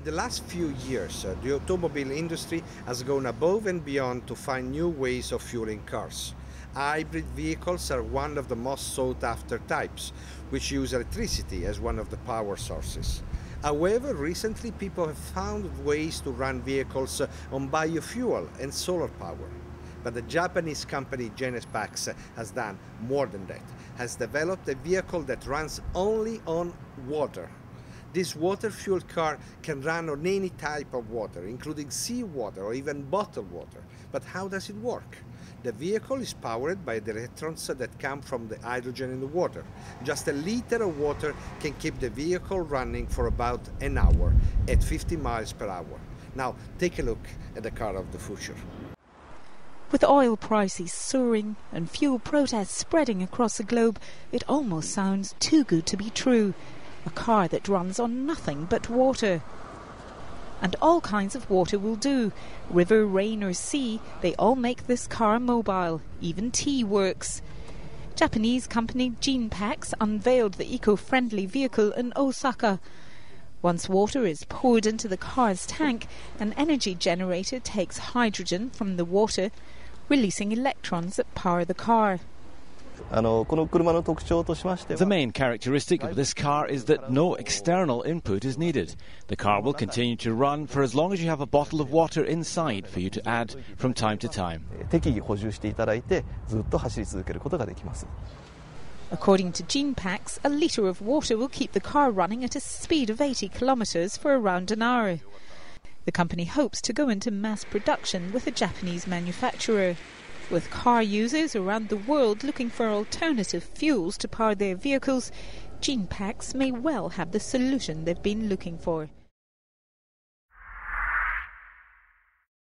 in the last few years, the automobile industry has gone above and beyond to find new ways of fueling cars. Hybrid vehicles are one of the most sought-after types, which use electricity as one of the power sources. However, recently people have found ways to run vehicles on biofuel and solar power. But the Japanese company Genepax has done more than that, has developed a vehicle that runs only on water. This water-fueled car can run on any type of water, including seawater or even bottled water. But how does it work? The vehicle is powered by the electrons that come from the hydrogen in the water. Just a liter of water can keep the vehicle running for about an hour at 50 miles per hour. Now, take a look at the car of the future. With oil prices soaring and fuel protests spreading across the globe, it almost sounds too good to be true. A car that runs on nothing but water. And all kinds of water will do. River, rain or sea, they all make this car mobile. Even tea works. Japanese company Genepax unveiled the eco-friendly vehicle in Osaka. Once water is poured into the car's tank, an energy generator takes hydrogen from the water, releasing electrons that power the car. The main characteristic of this car is that no external input is needed. The car will continue to run for as long as you have a bottle of water inside for you to add from time to time. According to Genepax, a litre of water will keep the car running at a speed of 80 kilometres for around an hour. The company hopes to go into mass production with a Japanese manufacturer. With car users around the world looking for alternative fuels to power their vehicles, Genepax may well have the solution they've been looking for.